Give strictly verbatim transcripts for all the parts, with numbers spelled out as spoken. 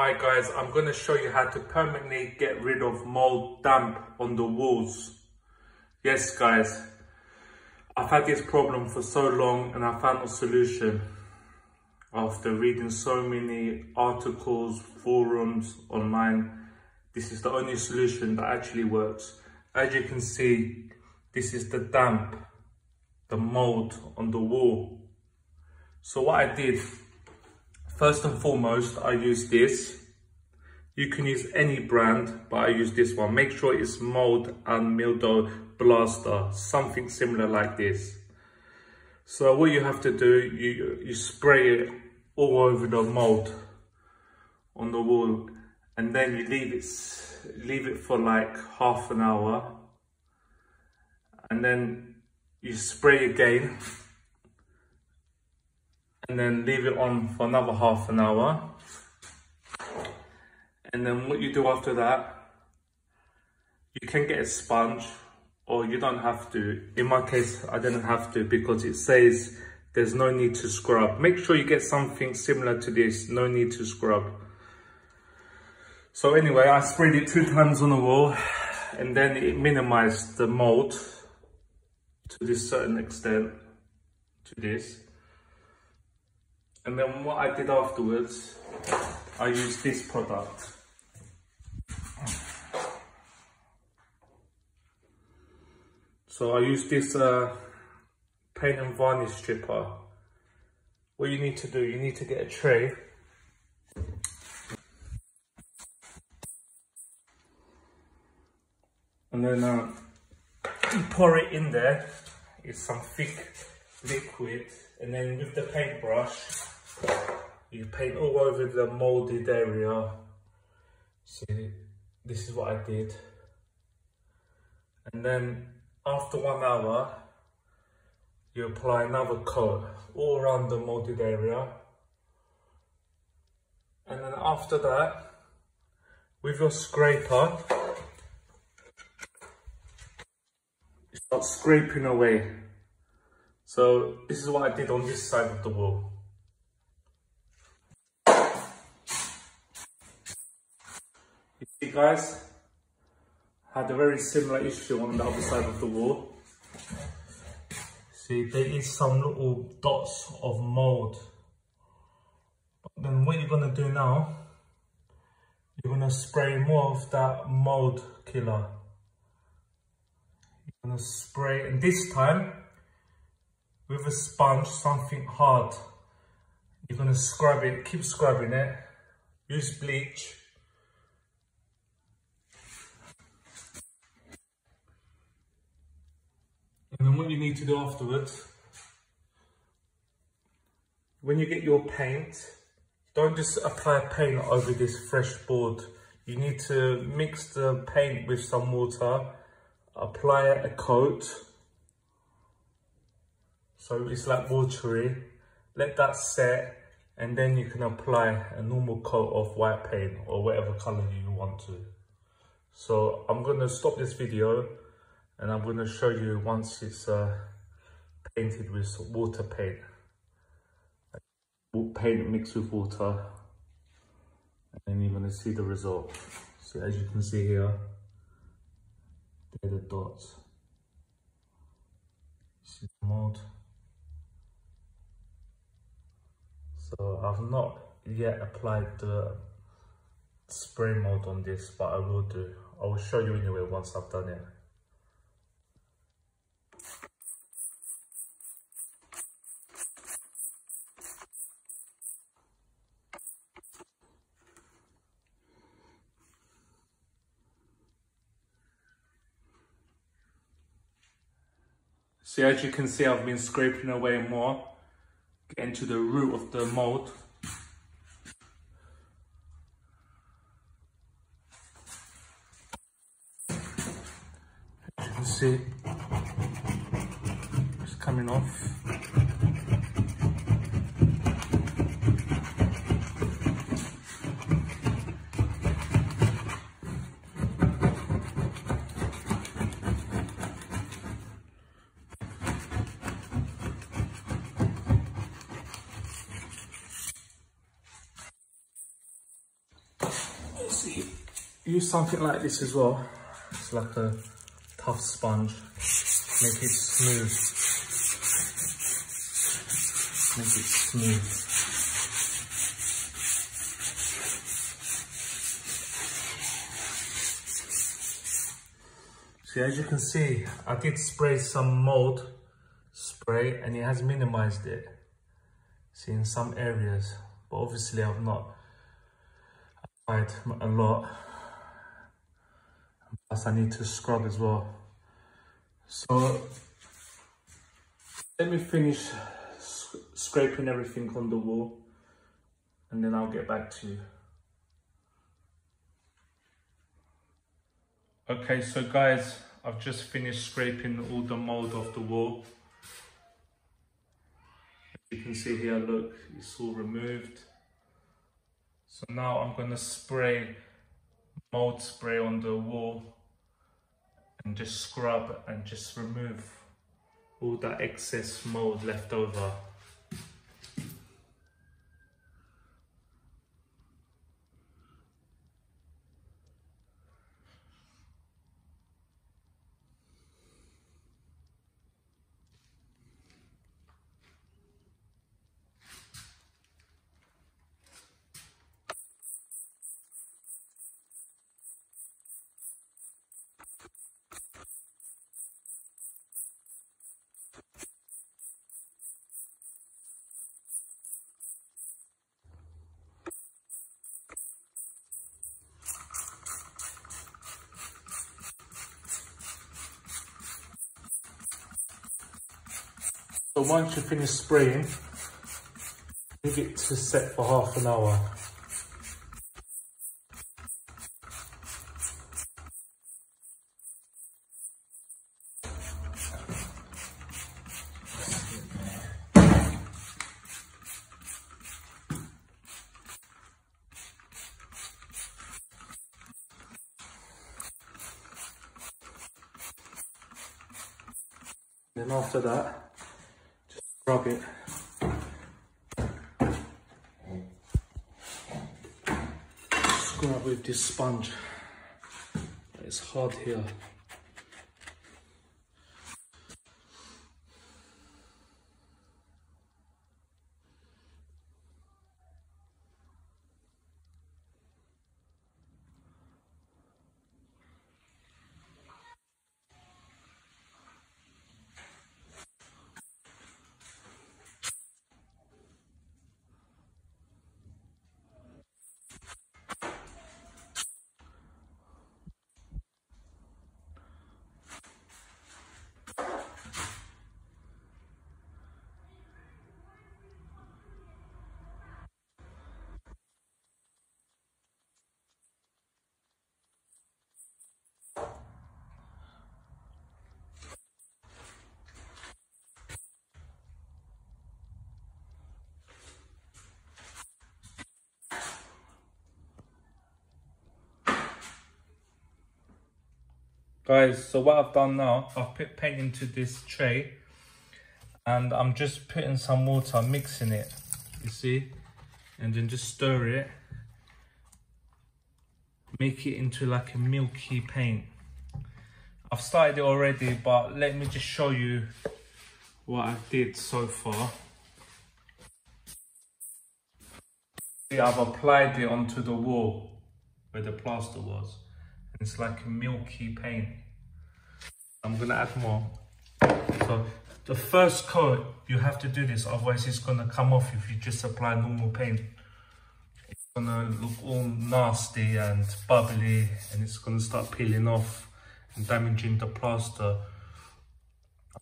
Hi guys, I'm going to show you how to permanently get rid of mold damp on the walls. Yes guys, I've had this problem for so long and I found a solution after reading so many articles, forums, online. This is the only solution that actually works. As you can see, this is the damp, the mold on the wall. So what I did, first and foremost, I use this. You can use any brand, but I use this one. Make sure it's Mold and Mildew Blaster, something similar like this. So what you have to do, you, you spray it all over the mold on the wall, and then you leave it, leave it for like half an hour. And then you spray again. And then leave it on for another half an hour. And then what you do after that, you can get a sponge, or you don't have to. In my case, I didn't have to because it says there's no need to scrub. Make sure you get something similar to this, no need to scrub. So anyway, I sprayed it two times on the wall, and then it minimized the mold to this certain extent, to this. And then what I did afterwards, I used this product. So I used this uh, paint and varnish stripper. What you need to do, you need to get a tray. And then uh, pour it in there. It's some thick liquid, and then with the paintbrush you paint all over the molded area. See, this is what I did. And then after one hour you apply another coat all around the molded area, and then after that with your scraper you start scraping away. So this is what I did on this side of the wall. You see guys, I had a very similar issue on the other side of the wall. See, there is some little dots of mold. But then what you're gonna do now, you're gonna spray more of that mold killer. You're gonna spray, and this time, with a sponge, something hard. You're gonna scrub it, keep scrubbing it. Use bleach. And then what you need to do afterwards, when you get your paint, don't just apply paint over this fresh board. You need to mix the paint with some water, apply a coat. So it's like watery, let that set, and then you can apply a normal coat of white paint or whatever color you want to. So I'm going to stop this video and I'm going to show you once it's uh, painted with water paint. Paint mixed with water, and then you're going to see the result. So as you can see here, they're the dots. See the mold. So I've not yet applied the spray mold on this, but I will do. I will show you anyway once I've done it. See, as you can see, I've been scraping away more, getting to the root of the mold. As you can see, it's coming off. once you use something like this as well, it's like a tough sponge, make it smooth, make it smooth. See, as you can see, I did spray some mold spray and it has minimized it, see, in some areas, but obviously I've not applied a lot. Plus I need to scrub as well. So let me finish sc scraping everything on the wall and then I'll get back to you. Okay, so guys, I've just finished scraping all the mold off the wall. As you can see here, look, it's all removed. So now I'm gonna spray mold spray on the wall and just scrub and just remove all that excess mold left over. So once you finish spraying, leave it to set for half an hour. Then after that, rub it. Scrub with this sponge. It's hard here. Guys, so what I've done now, I've put paint into this tray and I'm just putting some water, mixing it, you see, and then just stir it, make it into like a milky paint. I've started it already, but let me just show you what I did so far. See, I've applied it onto the wall where the plaster was. It's like a milky paint. I'm gonna add more. So the first coat, you have to do this, otherwise it's gonna come off if you just apply normal paint. It's gonna look all nasty and bubbly and it's gonna start peeling off and damaging the plaster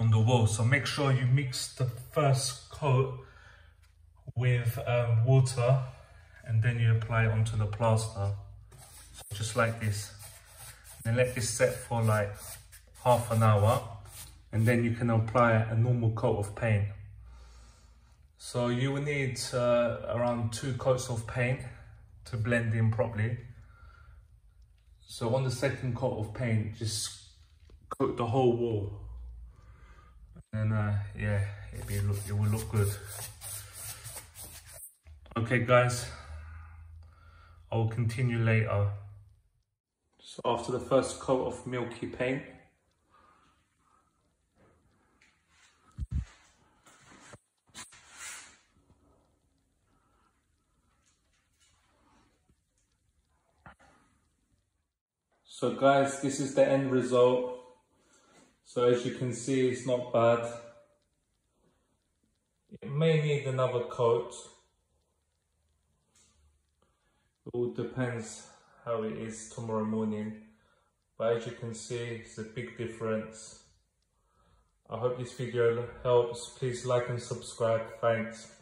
on the wall. So make sure you mix the first coat with um, water and then you apply it onto the plaster, so just like this. And let this set for like half an hour and then you can apply a normal coat of paint. So you will need uh, around two coats of paint to blend in properly. So on the second coat of paint, just coat the whole wall and uh, yeah, it'll be look, it will look good. Okay guys, I'll continue later. So after the first coat of milky paint, so guys, this is the end result. So as you can see, it's not bad. It may need another coat. It all depends how it is tomorrow morning. But as you can see, it's a big difference. I hope this video helps. Please like and subscribe. Thanks.